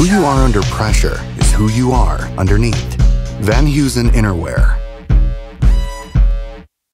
Who you are under pressure is who you are underneath. Van Heusen Innerwear.